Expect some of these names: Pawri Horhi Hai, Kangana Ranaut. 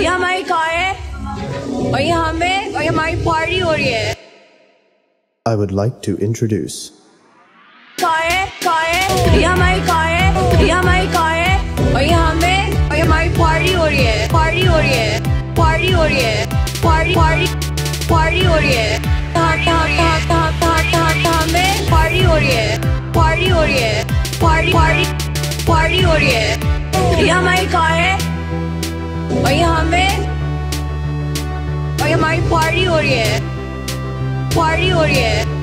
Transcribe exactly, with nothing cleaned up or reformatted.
ये हमारी कार है और ये हमें और ये हमारी पार्टी हो रही है। I would like to introduce car है कार है ये हमारी कार है ये हमारी कार है और ये हमें और ये हमारी पार्टी हो रही है पार्टी हो रही है पार्टी हो रही है पार्टी पार्टी पार्टी हो रही है हमें पार्टी हो रही है पार्टी हो रही है पार्टी पार्टी पार्टी हो रही है। ये हमारी कार है और ये हमें और ये हमारी पार्टी हो रही है पार्टी हो रही है।